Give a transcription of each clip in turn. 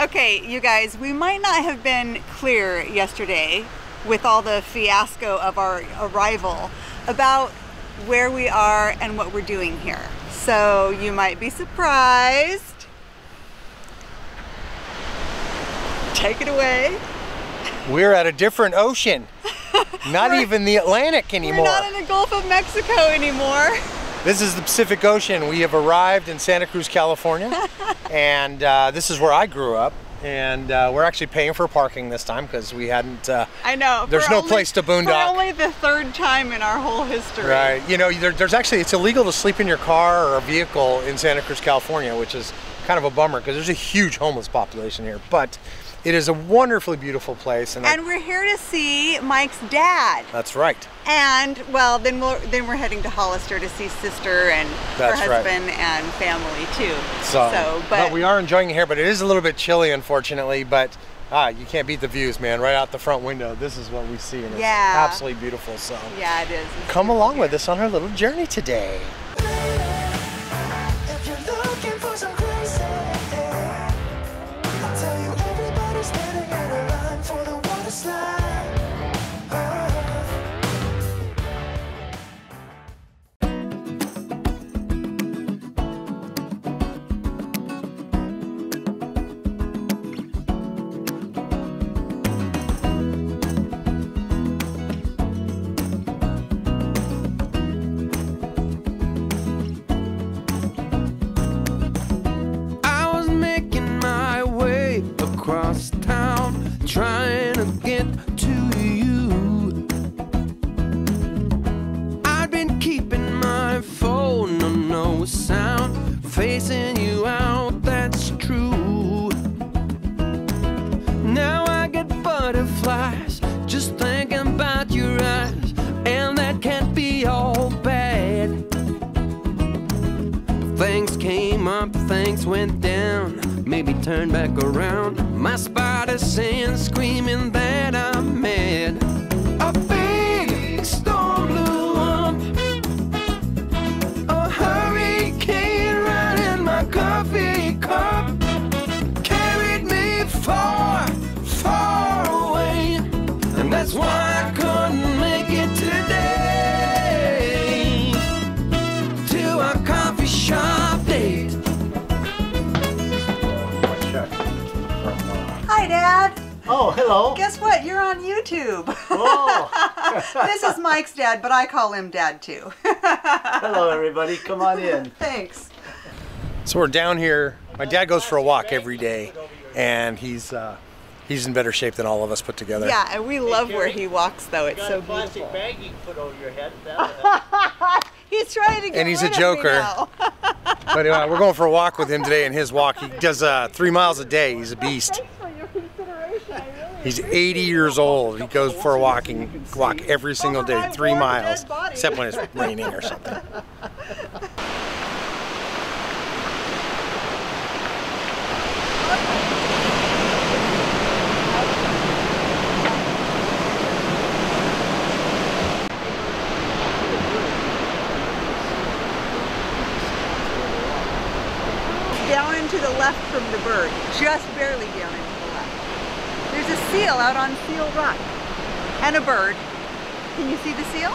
Okay, you guys, we might not have been clear yesterday with all the fiasco of our arrival about where we are and what we're doing here. So you might be surprised. Take it away. We're at a different ocean. Not even the Atlantic anymore. We're not in the Gulf of Mexico anymore. This is the Pacific Ocean. We have arrived in Santa Cruz, California, and this is where I grew up. And we're actually paying for parking this time because we hadn't. I know. There's no place to boondock. For only the third time in our whole history. Right. You know, there's actually, it's illegal to sleep in your car or a vehicle in Santa Cruz, California, which is kind of a bummer because there's a huge homeless population here. But it is a wonderfully beautiful place, and we're here to see Mike's dad. That's right. And well, then we're heading to Hollister to see sister and her husband and family too. So we are enjoying it here, but it is a little bit chilly, unfortunately. But you can't beat the views, man! Right out the front window, this is what we see, and it's absolutely beautiful. So yeah, it is. It's come along with us on our little journey today. Trying to get to you. I've been keeping my phone on no sound, facing you out, that's true. Now I get butterflies just thinking about your eyes, and that can't be all bad. Things came up, things went down, maybe turn back around. My spider sense screaming that I'm mad. A big storm blew up, a hurricane right in my coffee cup, carried me far, far away, and that's why I couldn't make it today to our coffee shop date. Hi, Dad. Oh, hello. Guess what? You're on YouTube. Oh. This is Mike's dad, but I call him Dad too. Hello, everybody. Come on in. Thanks. So we're down here. My dad goes for a walk every day, and he's in better shape than all of us put together. Yeah, and we love where he walks, though. It's so beautiful. You got a plastic bag you can put over your head. He's trying to get rid of me now. And he's a joker. But we're going for a walk with him today, and his walk, he does 3 miles a day. He's a beast. He's 80 years old. He goes for a walk every single day, 3 miles, except when it's raining or something. Down and to the left from the bird, just barely down into the left. There's a seal out on Seal Rock and a bird. Can you see the seal?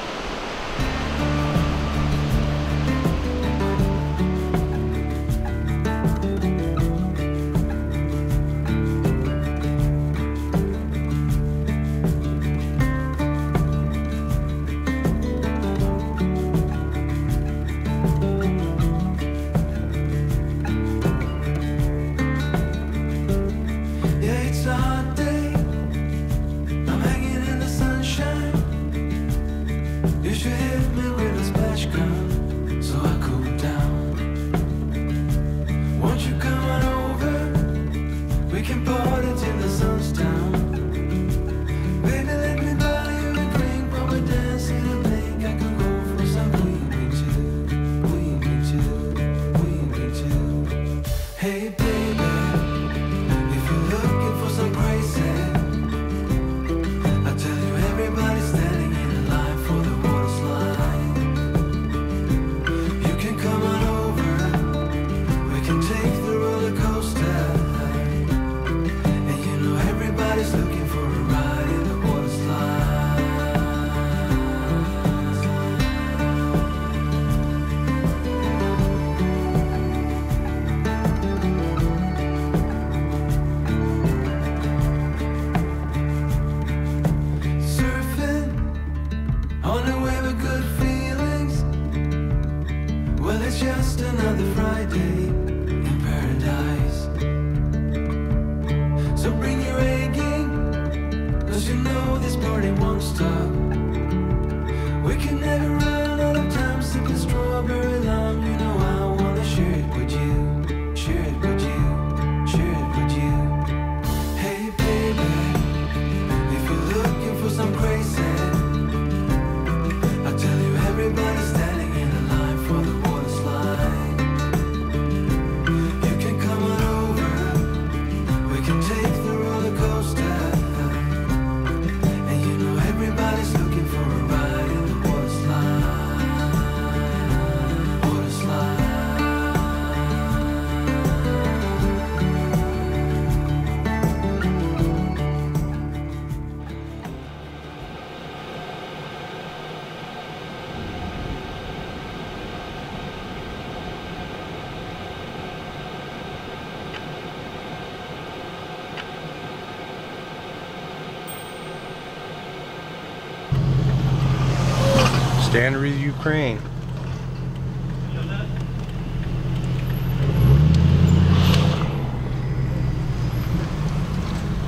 Stand with Ukraine.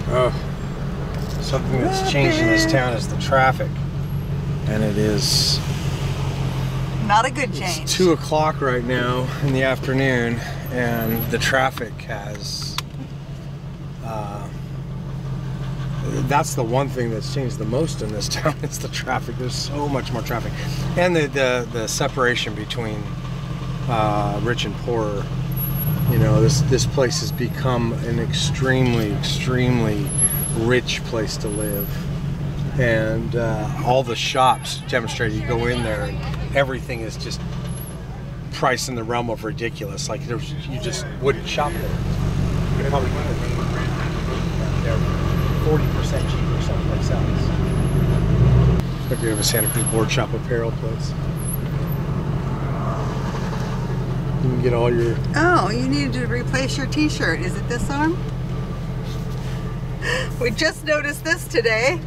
Oh, something that's changed in this town is the traffic, and it is not a good change. It's 2 o'clock right now in the afternoon, and the traffic has. That's the one thing that's changed the most in this town is the traffic. There's so much more traffic, and the separation between rich and poor. You know, this place has become an extremely rich place to live, and all the shops demonstrate. You go in there, and everything is just priced in the realm of ridiculous. Like you just wouldn't shop there. Probably 40% cheaper someplace else. If you have a Santa Cruz board shop apparel place, you can get all your. Oh, you needed to replace your T-shirt. Is it this arm? We just noticed this today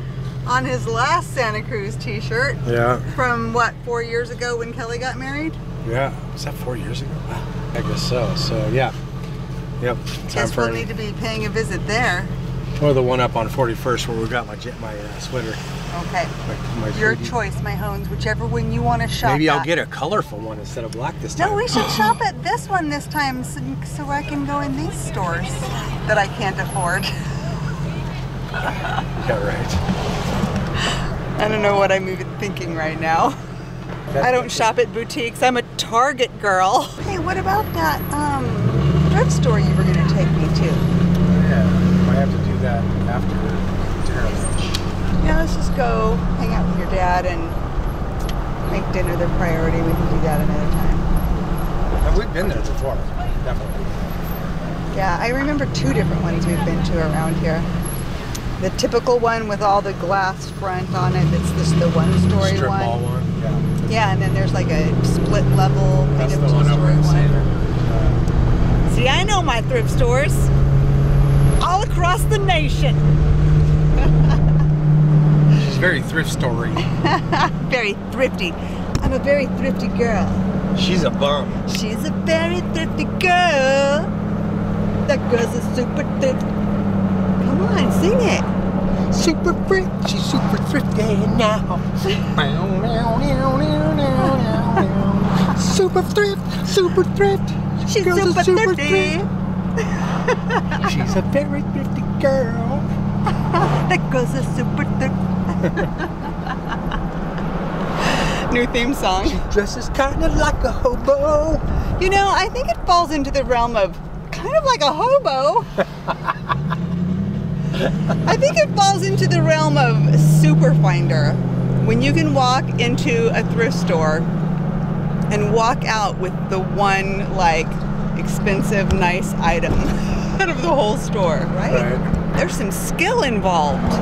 on his last Santa Cruz T-shirt. Yeah. From what, 4 years ago when Kelly got married? Yeah. Was that 4 years ago? Wow. I guess so. So yeah. Yep. Guess we'll need to be paying a visit there. Or the one up on 41st where we got my sweater. Okay. Your choice, my Hones, whichever one you want to shop at. Maybe I'll get a colorful one instead of black this time. No, we should shop at this one this time so I can go in these stores that I can't afford. Yeah, right. I don't know what I'm even thinking right now. I don't shop at boutiques. I'm a Target girl. Hey, what about that thrift store you were going to take me to? Yeah, I have to do that after dinner lunch. Yeah, let's just go hang out with your dad and make dinner the priority. We can do that another time. And we've been there before, definitely. Yeah, I remember two different ones we've been to around here. The typical one with all the glass front on it. That's just the one-story strip one. Mall one. Yeah. Yeah, and then there's like a split level kind of two-story one. See, I know my thrift stores. All across the nation. She's very thrift story. Very thrifty. I'm a very thrifty girl. She's a bum. She's a very thrifty girl. That girl's a super thrifty. Come on, sing it. Super thrifty. She's super thrifty now. Super thrift. Super thrift. She's super, super thrifty. She's a very thrifty girl. That girl's a super thrifty. New theme song. She dresses kind of like a hobo. You know, I think it falls into the realm of kind of like a hobo. I think it falls into the realm of super finder. When you can walk into a thrift store and walk out with the one, like, expensive, nice item out of the whole store, right? There's some skill involved.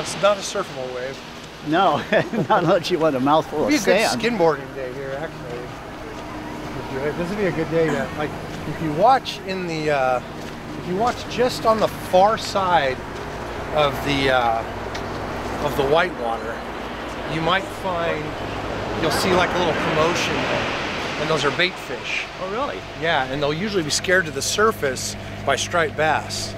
It's not a surfable wave. No, not unless you want a mouthful of sand. It'd be a good skinboarding day here, actually. This would be a good day to, like, if you watch in the, if you watch just on the far side of the whitewater, you might find, you'll see like a little commotion, and those are bait fish. Oh, really? Yeah, and they'll usually be scared to the surface by striped bass.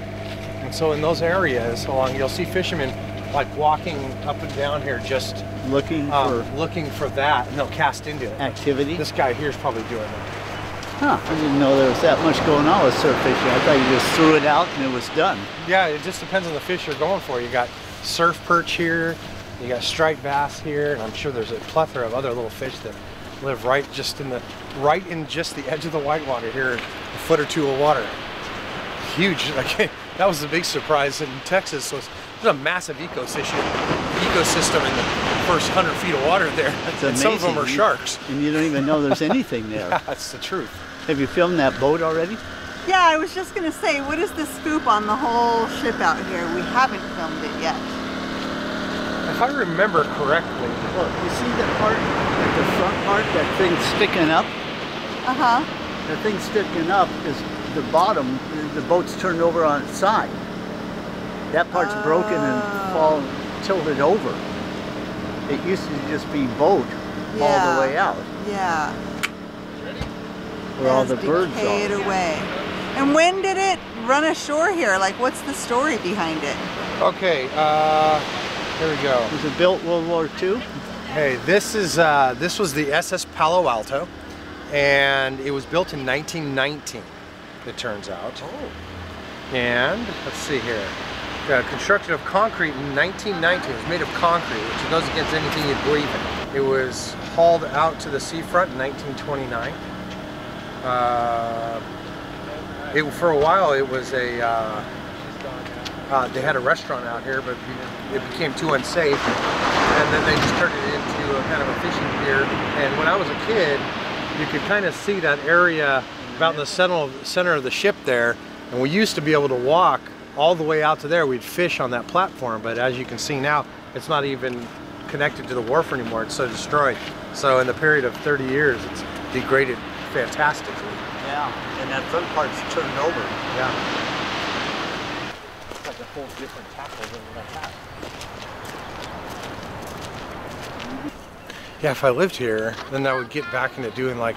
And so in those areas along, you'll see fishermen like walking up and down here, just looking for that, and they'll cast into it. Activity. This guy here is probably doing that. Huh, I didn't know there was that much going on with surf fishing. I thought you just threw it out and it was done. Yeah, it just depends on the fish you're going for. You got surf perch here, you got striped bass here, and I'm sure there's a plethora of other little fish that live right just in the edge of the whitewater here, a foot or two of water. Huge. Okay, that was a big surprise in Texas. Was there's a massive ecosystem in the first 100 feet of water there. That's amazing. Some of them are sharks. And you don't even know there's anything there. Yeah, that's the truth. Have you filmed that boat already? Yeah, I was just going to say, what is the scoop on the whole ship out here? We haven't filmed it yet. If I remember correctly. Look, you see the part, like the front part, that thing sticking up? Uh-huh. The thing sticking up is the bottom, the boat's turned over on its side. That part's broken and tilted over. It used to just be boat all the way out. Yeah. Where all the birds are. Away. And when did it run ashore here? Like, what's the story behind it? Okay, here we go. Was it built World War II? Hey, this was the SS Palo Alto, and it was built in 1919. It turns out. Oh. And let's see here. Constructed of concrete in 1919. It was made of concrete, which goes against anything you'd believe in. It was hauled out to the seafront in 1929. For a while, it was a. They had a restaurant out here, but it became too unsafe, and then they just turned it into a kind of a fishing pier. And when I was a kid, you could kind of see that area about in the center of the ship there, and we used to be able to walk all the way out to there. We'd fish on that platform, but as you can see now, it's not even connected to the wharf anymore. It's so destroyed. So in the period of 30 years, it's degraded fantastically. Yeah, and that front part's turned over. Yeah. It's like a whole different tackle than what I have. Yeah, if I lived here, then I would get back into doing like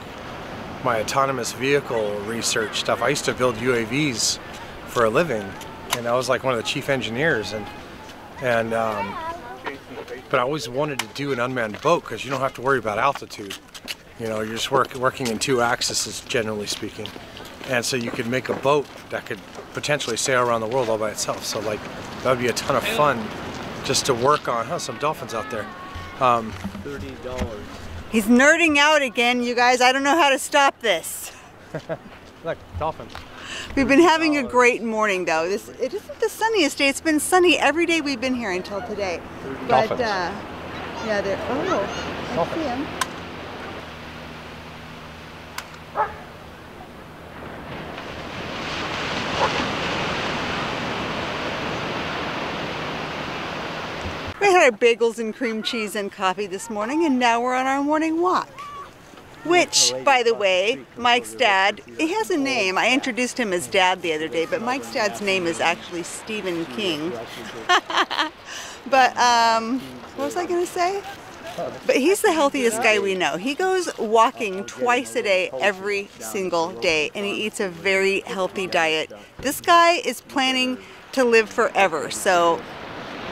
my autonomous vehicle research stuff. I used to build UAVs for a living. And I was like one of the chief engineers, and but I always wanted to do an unmanned boat because you don't have to worry about altitude. You know, you're just working in two axes, generally speaking, and so you could make a boat that could potentially sail around the world all by itself. So like that would be a ton of fun just to work on. Huh? Some dolphins out there. $30. He's nerding out again, you guys. I don't know how to stop this. Look, dolphin. We've been having a great morning, though. It isn't the sunniest day. It's been sunny every day we've been here until today. But yeah, they're I see them. We had our bagels and cream cheese and coffee this morning, and now we're on our morning walk. Which, by the way, Mike's dad, he has a name. I introduced him as Dad the other day, but Mike's dad's name is actually Stephen King. But what was I going to say? But he's the healthiest guy we know. He goes walking twice a day, every single day, and he eats a very healthy diet. This guy is planning to live forever, so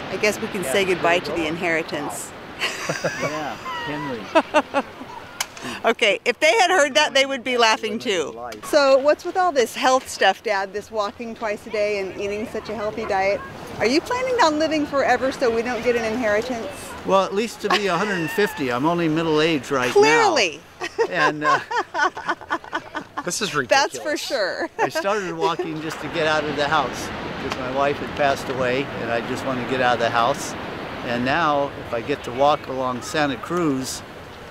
I guess we can say goodbye to the inheritance. Yeah, Henry. Okay, if they had heard that, they would be laughing too. So what's with all this health stuff, Dad, this walking twice a day and eating such a healthy diet? Are you planning on living forever so we don't get an inheritance? Well, at least to be 150. I'm only middle-aged right now. Clearly. And this is ridiculous. That's for sure. I started walking just to get out of the house because my wife had passed away and I just wanted to get out of the house. And now, if I get to walk along Santa Cruz,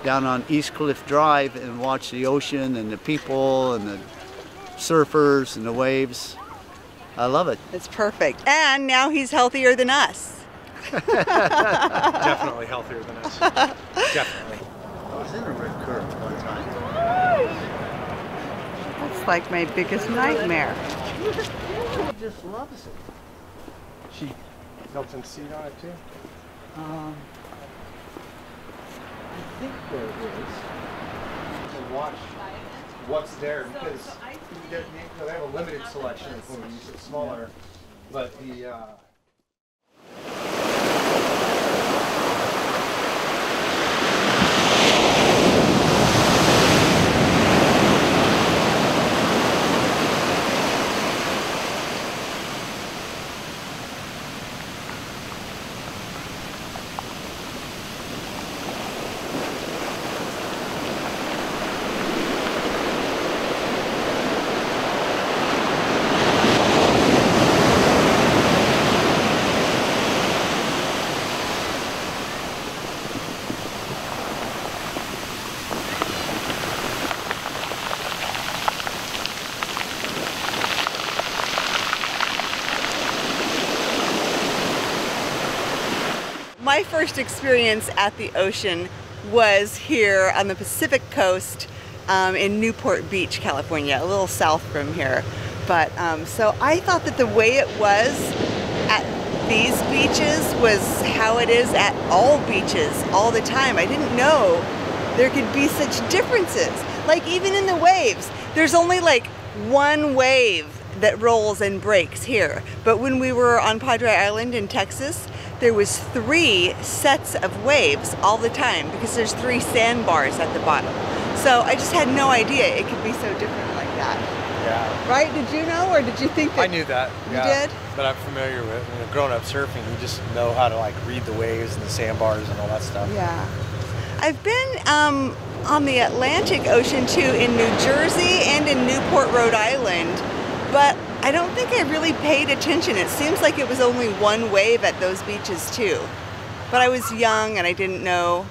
down on East Cliff Drive and watch the ocean and the people and the surfers and the waves. I love it. It's perfect. And now he's healthier than us. Definitely healthier than us. Definitely. I was in a red curve one time. That's like my biggest nightmare. She just loves it. She built a seat on it too? I think there is. To watch what's there because they have a limited selection of food. It's smaller, but the. My first experience at the ocean was here on the Pacific coast in Newport Beach, California, a little south from here. But so I thought that the way it was at these beaches was how it is at all beaches all the time. I didn't know there could be such differences. Like even in the waves, there's only like one wave that rolls and breaks here. But when we were on Padre Island in Texas, there was 3 sets of waves all the time because there's 3 sandbars at the bottom. So I just had no idea it could be so different like that. Yeah. Right? Did you know, or did you think that? I knew that. You did? But I'm familiar with, you know, growing up surfing, you just know how to like read the waves and the sandbars and all that stuff. Yeah. I've been on the Atlantic Ocean too, in New Jersey and in Newport, Rhode Island, but I don't think I really paid attention. It seems like it was only one wave at those beaches too. But I was young and I didn't know.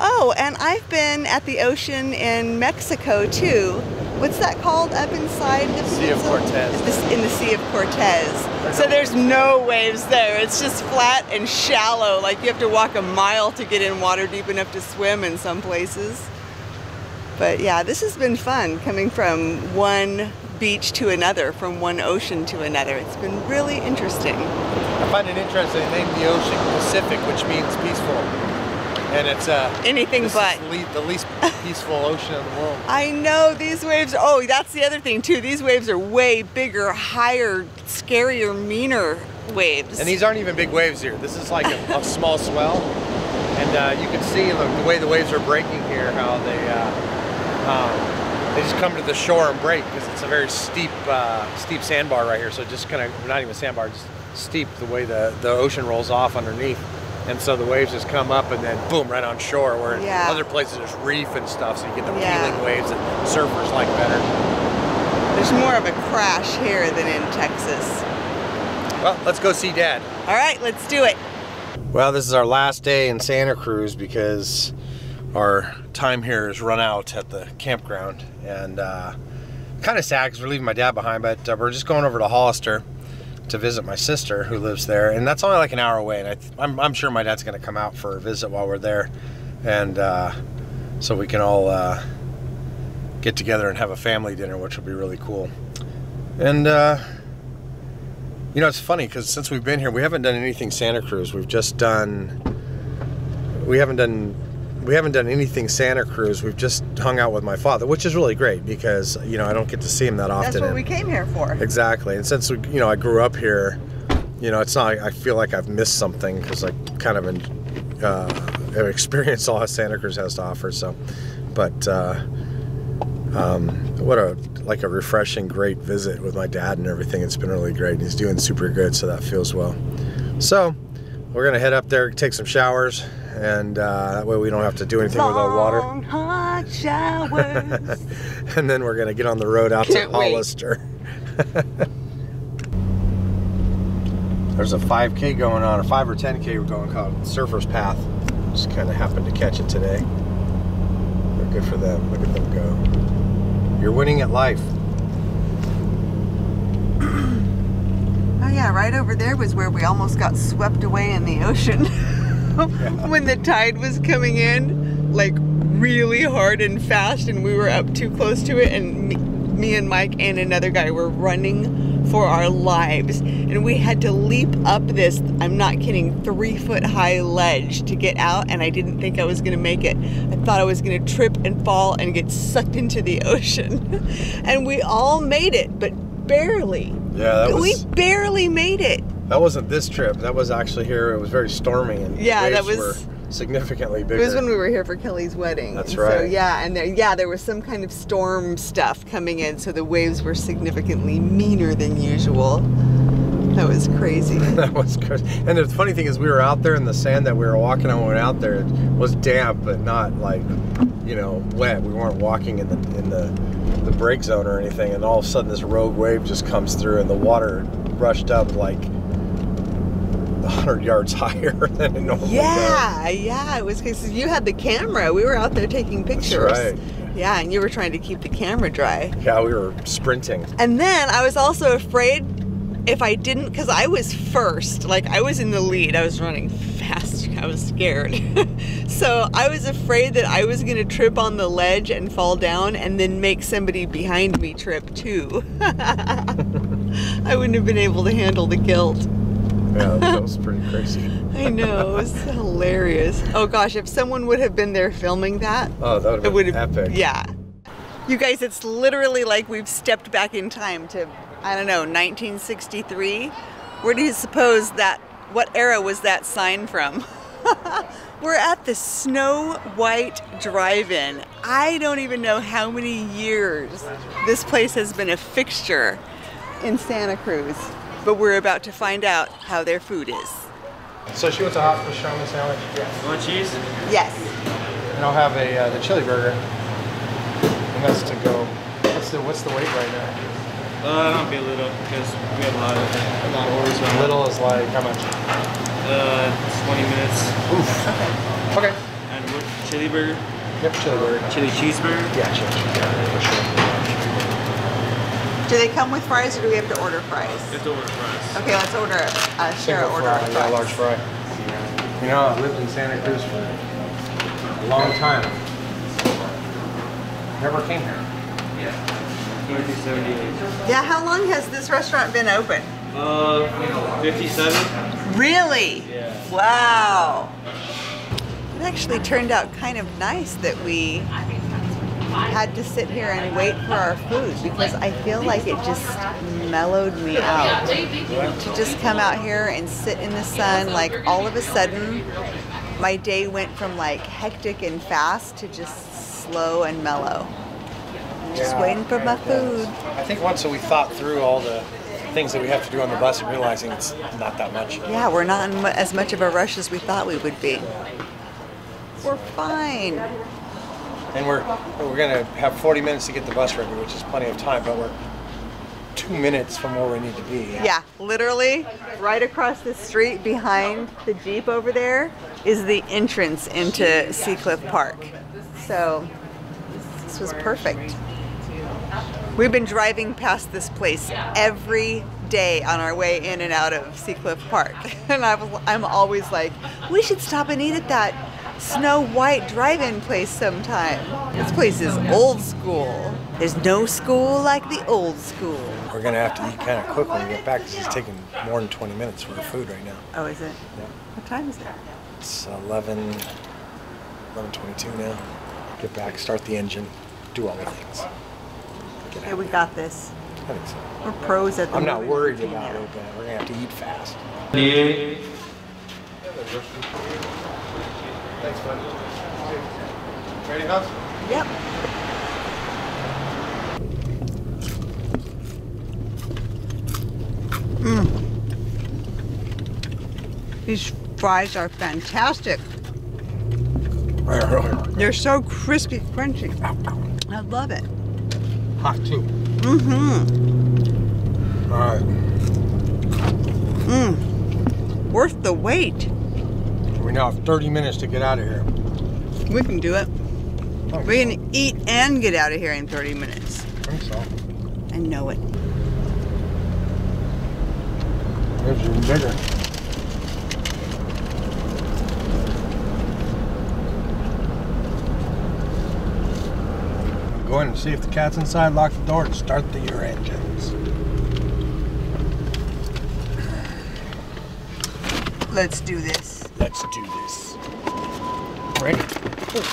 Oh, and I've been at the ocean in Mexico too. What's that called up inside? The Sea of Cortez. In the Sea of Cortez. So there's no waves there. It's just flat and shallow. Like you have to walk a mile to get in water deep enough to swim in some places. But yeah, this has been fun coming from one beach to another, from one ocean to another. It's been really interesting. I find it interesting they named the ocean Pacific, which means peaceful, and it's anything but the least peaceful ocean in the world. I know, these waves. Oh, that's the other thing too. These waves are way bigger, higher, scarier, meaner waves. And these aren't even big waves here. This is like a small swell, and you can see the way the waves are breaking here, how they just come to the shore and break, because it's a very steep steep sandbar right here. So just kind of, not even sandbar, just steep the way the ocean rolls off underneath. And so the waves just come up and then boom, right on shore, where in other places there's reef and stuff, so you get the peeling waves that surfers like better. There's more of a crash here than in Texas. Well, let's go see Dad. All right, let's do it. Well, this is our last day in Santa Cruz because our time here is run out at the campground, and kind of sad because we're leaving my dad behind, but we're just going over to Hollister to visit my sister who lives there, and that's only like an hour away, and I'm sure my dad's going to come out for a visit while we're there, and so we can all get together and have a family dinner, which will be really cool. And you know, it's funny because since we've been here, we haven't done anything Santa Cruz. We haven't done anything Santa Cruz. We've just hung out with my father, which is really great because, you know, I don't get to see him that often. That's what we came here for. Exactly. And since, you know, I grew up here, you know, it's not, I feel like I've missed something because I kind of experienced all that Santa Cruz has to offer. So, but what a, like a refreshing, great visit with my dad and everything. It's been really great. He's doing super good, so that feels well. So we're going to head up there, take some showers, and that way we don't have to do anything with our water. Long, hot showers. And then we're gonna get on the road out to Hollister. There's a 5K going on, a 5 or 10K going called Surfers Path. Just kind of happened to catch it today. They're good for them. Look at them go. You're winning at life. Oh yeah, right over there was where we almost got swept away in the ocean. When the tide was coming in like really hard and fast, and we were up too close to it, and me and Mike and another guy were running for our lives, and we had to leap up this, I'm not kidding, 3-foot high ledge to get out, and I didn't think I was gonna make it. I thought I was gonna trip and fall and get sucked into the ocean. And we all made it, but barely. Yeah, we barely made it. That wasn't this trip. That was actually here. It was very stormy, and yeah, the waves were significantly bigger. It was when we were here for Kelly's wedding. That's right. So, yeah, and there was some kind of storm stuff coming in, so the waves were significantly meaner than usual. That was crazy. That was crazy. And the funny thing is, we were out there in the sand that we were walking on. We went out there. It was damp, but not like, you know, wet. We weren't walking in the break zone or anything. And all of a sudden, this rogue wave just comes through, and the water rushed up like 100 yards higher than a normal day. Yeah, it was because you had the camera. We were out there taking pictures. That's right. Yeah, and you were trying to keep the camera dry. Yeah, we were sprinting. And then I was also afraid if I didn't, because I was first, like I was in the lead, I was running fast, I was scared. So I was afraid that I was gonna trip on the ledge and fall down and then make somebody behind me trip too. I wouldn't have been able to handle the guilt. Yeah, that was pretty crazy. I know, it was hilarious. Oh gosh, if someone would have been there filming that, oh, that would have been epic. Yeah. You guys, it's literally like we've stepped back in time to, I don't know, 1963. Where do you suppose that, what era was that sign from? We're at the Snow White Drive-In. I don't even know how many years this place has been a fixture in Santa Cruz, but we're about to find out how their food is. So she wants a hot pastrami sandwich? Yes. You want cheese? Yes. And I'll have a the chili burger. And that's to go. What's the weight right now? Don't be little, because we have a lot of orders. Right. Little is like how much? 20 minutes. Oof. Okay. And what, chili burger? Yep, chili burger. Chili cheeseburger? Yeah, chili cheeseburger for sure. Do they come with fries, or do we have to order fries? You have to order fries. Okay, let's order. Share an order. Fry, yeah, large fry. You know, I've lived in Santa Cruz for a long time. Never came here. Yeah. 1978. Yeah, how long has this restaurant been open? 57. Really? Yeah. Wow. It actually turned out kind of nice that we had to sit here and wait for our food, because I feel like it just mellowed me out. To just come out here and sit in the sun, like all of a sudden, my day went from like hectic and fast to just slow and mellow. Just waiting for my food. I think once we thought through all the things that we have to do on the bus and realizing it's not that much. Yeah, we're not in as much of a rush as we thought we would be. We're fine. And we're gonna have 40 minutes to get the bus ready, which is plenty of time, but we're 2 minutes from where we need to be. Yeah, literally right across the street behind the Jeep over there is the entrance into Seacliff Park. So this was perfect. We've been driving past this place every day on our way in and out of Seacliff Park. And I'm always like, we should stop and eat at that Snow White Drive-In place sometime. This place is old school. There's no school like the old school. We're gonna have to eat kind of quick when we get back, because it's taking more than 20 minutes for our food right now. Oh, is it? Yeah. What time is it? It's 11:22 now. Get back, start the engine, do all the things. Okay, we got this. I think so. We're pros at the moment. I'm not worried about it, but we're going to have to eat fast. Thanks, buddy. Ready, House? Yep. These fries are fantastic. They're so crispy, crunchy. I love it. Hot too. Mm-hmm. All right. Mm. Worth the wait. We now have 30 minutes to get out of here. We can do it. Oh, we can eat and get out of here in 30 minutes. I think so. I know it. There's even bigger. Go in and see if the cat's inside, lock the door, and start your engines. Let's do this. Let's do this. Ready? Ooh.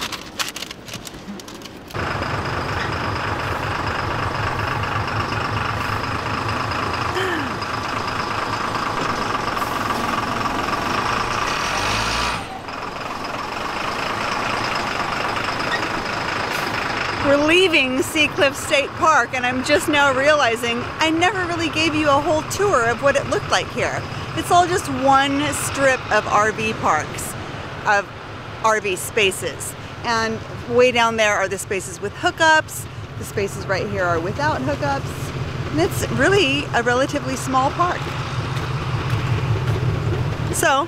We're leaving Seacliff State Park, and I'm just now realizing I never really gave you a whole tour of what it looked like here. It's all just one strip of RV parks, of RV spaces. And way down there are the spaces with hookups, the spaces right here are without hookups, and it's really a relatively small park. So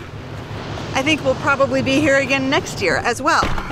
I think we'll probably be here again next year as well.